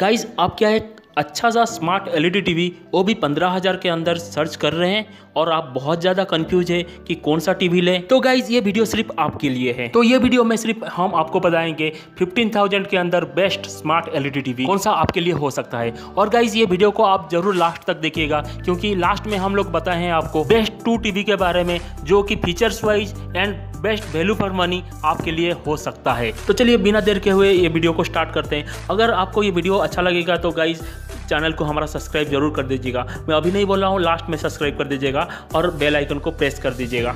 Guys आप क्या है अच्छा सा स्मार्ट एलईडी टीवी वो भी 15,000 के अंदर सर्च कर रहे हैं और आप बहुत ज़्यादा कंफ्यूज है कि कौन सा टीवी लें, तो गाइज़ ये वीडियो सिर्फ आपके लिए है। तो ये वीडियो में सिर्फ हम आपको बताएंगे 15,000 के अंदर बेस्ट स्मार्ट एलईडी टीवी कौन सा आपके लिए हो सकता है। और गाइज़ ये वीडियो को आप जरूर लास्ट तक देखिएगा क्योंकि लास्ट में हम लोग बताए हैं आपको बेस्ट 2 टीवी के बारे में जो कि features wise and best value for money आपके लिए हो सकता है। तो चलिए बिना देर के हुए ये वीडियो को स्टार्ट करते हैं। अगर आपको ये वीडियो अच्छा लगेगा तो गाइज़ चैनल को हमारा सब्सक्राइब जरूर कर दीजिएगा, मैं अभी नहीं बोल रहा हूँ, लास्ट में सब्सक्राइब कर दीजिएगा और बेल आइकन को प्रेस कर दीजिएगा।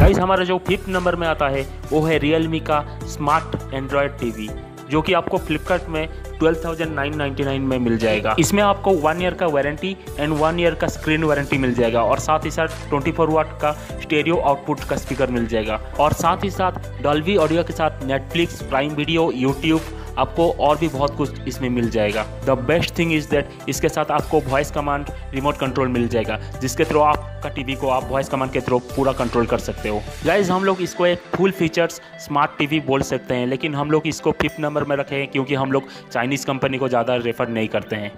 गाइज़ हमारा जो 5th नंबर में आता है वो है Realme का स्मार्ट एंड्रॉयड टीवी जो कि आपको फ्लिपकार्ट में 12,999 में मिल जाएगा। इसमें आपको 1 ईयर का वारंटी एंड 1 ईयर का स्क्रीन वारंटी मिल जाएगा और साथ ही साथ 24 वाट का स्टेरियो आउटपुट का स्पीकर मिल जाएगा और साथ ही साथ डॉल्बी ऑडियो के साथ नेटफ्लिक्स, प्राइम वीडियो, यूट्यूब, आपको और भी बहुत कुछ इसमें मिल जाएगा। The best thing is that इसके साथ आपको वॉइस कमांड रिमोट कंट्रोल मिल जाएगा जिसके थ्रू आपका टीवी को आप वॉइस कमांड के थ्रू पूरा कंट्रोल कर सकते हो। गाइज हम लोग इसको एक फुल फीचर्स स्मार्ट टीवी बोल सकते हैं, लेकिन हम लोग इसको 5th नंबर में रखे हैं क्योंकि हम लोग चाइनीज़ कंपनी को ज़्यादा रेफर नहीं करते हैं।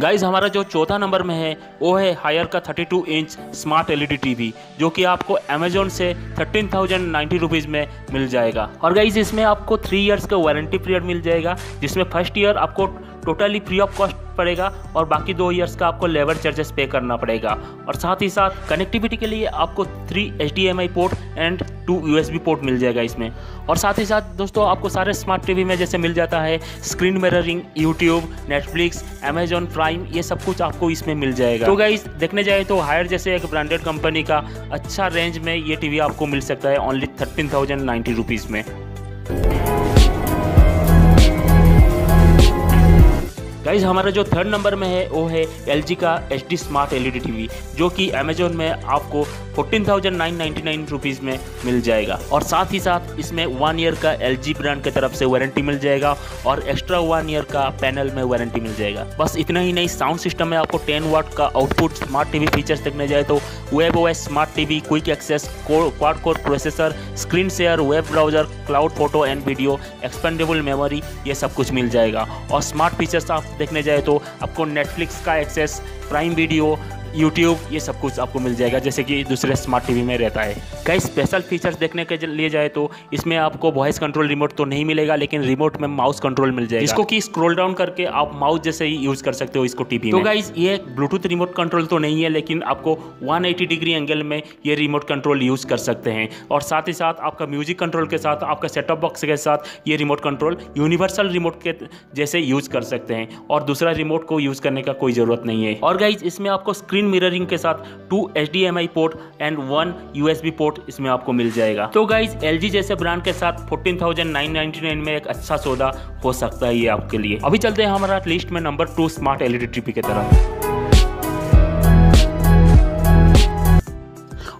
गाइज हमारा जो 4था नंबर में है वो है हायर का 32 इंच स्मार्ट एलईडी टीवी जो कि आपको अमेजोन से 13,090 रुपीज़ में मिल जाएगा। और गाइज इसमें आपको 3 ईयर्स का वारंटी पीरियड मिल जाएगा जिसमें फर्स्ट ईयर आपको टोटली फ्री ऑफ कॉस्ट पड़ेगा और बाकी 2 ईयर्स का आपको लेबर चार्जेस पे करना पड़ेगा। और साथ ही साथ कनेक्टिविटी के लिए आपको 3 HDMI port and 2 USB port मिल जाएगा इसमें। और साथ ही साथ दोस्तों आपको सारे स्मार्ट टीवी में जैसे मिल जाता है screen mirroring, YouTube, Netflix, Amazon Prime, ये सब कुछ आपको इसमें मिल जाएगा। तो गाइस देखने जाए तो हायर जैसे एक ब्रांडेड कंपनी का अच्छा रेंज में ये टीवी आपको मिल सकता है ओनली 13,090 रुपीज़ में। गाइज हमारा जो 3rd नंबर में है वो है LG का HD स्मार्ट एलईडी टीवी जो कि अमेजोन में आपको 14,999 रुपीज़ में मिल जाएगा। और साथ ही साथ इसमें 1 ईयर का LG ब्रांड की तरफ से वारंटी मिल जाएगा और एक्स्ट्रा 1 ईयर का पैनल में वारंटी मिल जाएगा। बस इतना ही नहीं, साउंड सिस्टम में आपको 10 वाट का आउटपुट। स्मार्ट टीवी फीचर्स देखने जाए तो webOS smart TV, quick access, quad core processor, screen share, web browser, cloud photo and video, expandable memory, ये सब कुछ मिल जाएगा। और स्मार्ट फीचर्स आप देखने जाए तो आपको नेटफ्लिक्स का एक्सेस, प्राइम वीडियो, यूट्यूब, ये सब कुछ आपको मिल जाएगा जैसे कि दूसरे स्मार्ट टीवी में रहता है। कई स्पेशल फीचर्स देखने के लिए जाए तो इसमें आपको वॉइस कंट्रोल रिमोट तो नहीं मिलेगा लेकिन रिमोट में माउस कंट्रोल मिल जाएगा जिसको कि स्क्रॉल डाउन करके आप माउस जैसे ही यूज़ कर सकते हो इसको टीवी में। तो गाइज ये ब्लूटूथ रिमोट कंट्रोल तो नहीं है लेकिन आपको 180 डिग्री एंगल में ये रिमोट कंट्रोल यूज़ कर सकते हैं। और साथ ही साथ आपका म्यूजिक कंट्रोल के साथ, आपका सेटअप बॉक्स के साथ ये रिमोट कंट्रोल यूनिवर्सल रिमोट के जैसे यूज़ कर सकते हैं और दूसरा रिमोट को यूज़ करने का कोई ज़रूरत नहीं है। और गाइज इसमें आपको स्क्रीन मिररिंग के साथ 2 HDMI port and 1 USB port इसमें आपको मिल जाएगा। तो गाइज LG जैसे ब्रांड के साथ 14,999 में एक अच्छा सौदा हो सकता है ये आपके लिए। अभी चलते हैं हमारा लिस्ट में नंबर 2 स्मार्ट एलईडी टीवी की तरफ।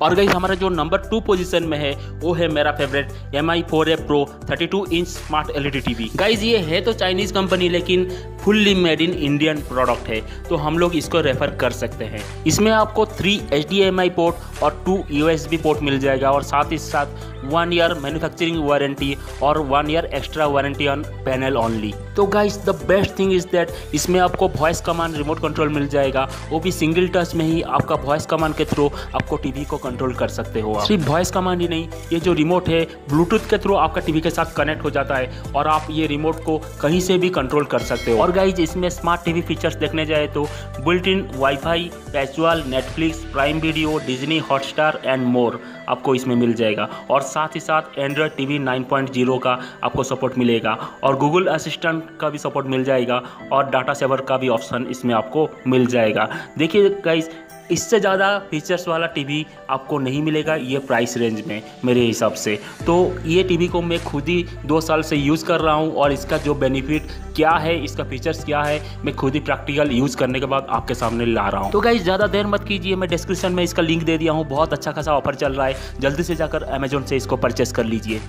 और गाइज हमारा जो नंबर 2 पोजीशन में है वो है मेरा favourite Mi 4A Pro 32 inch smart LED TV. Guys ये है तो चाइनीज़ कंपनी लेकिन fully made in Indian product है तो हम लोग इसको रेफर कर सकते हैं। इसमें आपको 3 HDMI पोर्ट और 2 USB पोर्ट मिल जाएगा और साथ ही साथ 1 ईयर मैन्युफैक्चरिंग वारंटी और 1 year extra warranty on panel only. तो guys the best thing is that इसमें आपको वॉइस कमांड रिमोट कंट्रोल मिल जाएगा, वो भी सिंगल टच में ही आपका वॉइस कमांड के थ्रू आपको टीवी को कंट्रोल कर सकते हो। सिर्फ वॉइस कमांड ही नहीं, ये जो रिमोट है ब्लूटूथ के थ्रू आपका टीवी के साथ कनेक्ट हो जाता है और आप ये रिमोट को कहीं से भी कंट्रोल कर सकते हो। और गाइज इसमें स्मार्ट टीवी फीचर्स देखने जाए तो built in wifi, casual, Netflix, Prime Video, Disney Hotstar and more आपको इसमें मिल जाएगा। और साथ ही साथ एंड्रॉयड टीवी 9.0 का आपको सपोर्ट मिलेगा और गूगल असिस्टेंट का भी सपोर्ट मिल जाएगा और डाटा सेवर का भी ऑप्शन इसमें आपको मिल जाएगा। देखिए गाइज इससे ज़्यादा फीचर्स वाला टीवी आपको नहीं मिलेगा ये प्राइस रेंज में मेरे हिसाब से। तो ये टीवी को मैं खुद ही 2 साल से यूज़ कर रहा हूँ और इसका जो बेनिफिट क्या है, इसका फीचर्स क्या है, मैं खुद ही प्रैक्टिकल यूज़ करने के बाद आपके सामने ला रहा हूँ। तो गाइज ज़्यादा देर मत कीजिए, मैं डिस्क्रिप्शन में इसका लिंक दे दिया हूँ, बहुत अच्छा खासा ऑफर चल रहा है, जल्दी से जाकर अमेजोन से इसको परचेस कर लीजिए।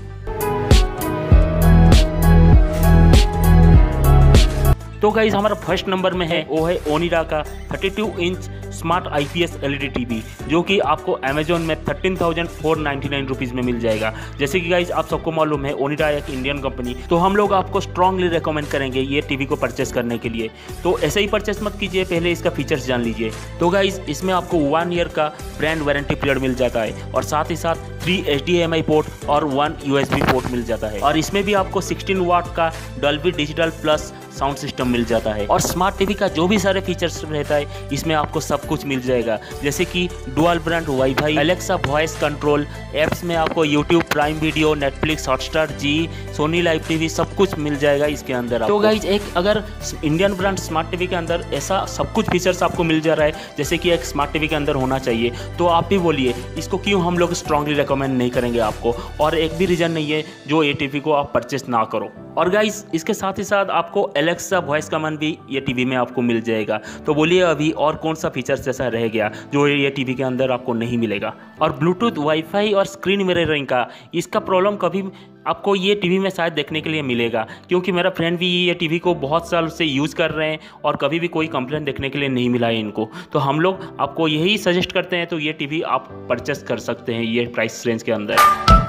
तो गाइज हमारा फर्स्ट नंबर में है वो है ओनिडा का 32 inch smart IPS LED TV, जो कि आपको अमेजोन में 13,499 रुपीज़ में मिल जाएगा। जैसे कि गाइज आप सबको मालूम है ओनिडा एक इंडियन कंपनी, तो हम लोग आपको स्ट्रांगली रेकमेंड करेंगे ये टीवी को परचेस करने के लिए। तो ऐसे ही परचेस मत कीजिए, पहले इसका फीचर्स जान लीजिए। तो गाइज इसमें आपको 1 ईयर का ब्रांड वारंटी पीरियड मिल जाता है और साथ ही साथ 3 HDMI पोर्ट और 1 USB पोर्ट मिल जाता है, और इसमें भी आपको 16 वाट का Dolby digital plus sound system मिल जाता है। और स्मार्ट टीवी का जो भी सारे फीचर्स रहता है इसमें आपको सब कुछ मिल जाएगा, जैसे कि dual brand wifi, Alexa voice control, apps में आपको YouTube, Prime Video, Netflix, Hotstar, Zee, Sony live TV सब कुछ मिल जाएगा इसके अंदर। तो गाइज एक अगर इंडियन ब्रांड स्मार्ट टीवी के अंदर ऐसा सब कुछ फीचर्स आपको मिल जा रहा है जैसे कि एक स्मार्ट टीवी के अंदर होना चाहिए, तो आप भी बोलिए इसको क्यों हम लोग स्ट्रांगली रिकमेंड नहीं करेंगे आपको, और एक भी रीज़न नहीं है जो ये टीवी को आप परचेस ना करो। और गाइज इसके साथ ही साथ आपको Alexa वॉइस कमांड भी ये टीवी में आपको मिल जाएगा। तो बोलिए अभी और कौन सा फीचर्स ऐसा रह गया जो ये टीवी के अंदर आपको नहीं मिलेगा। और ब्लूटूथ, वाईफाई और स्क्रीन मिररिंग का इसका प्रॉब्लम कभी आपको ये टीवी में शायद देखने के लिए मिलेगा, क्योंकि मेरा फ्रेंड भी ये टीवी को बहुत साल से यूज़ कर रहे हैं और कभी भी कोई कंप्लेंट देखने के लिए नहीं मिला है इनको। तो हम लोग आपको यही सजेस्ट करते हैं, तो ये टीवी आप परचेस कर सकते हैं ये प्राइस रेंज के अंदर।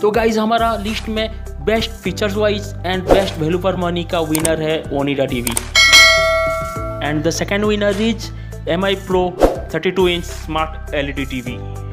तो गाइज हमारा लिस्ट में best features wise and best value for money का विनर है Onida TV, and the second winner is Mi Pro 32 inch smart LED TV.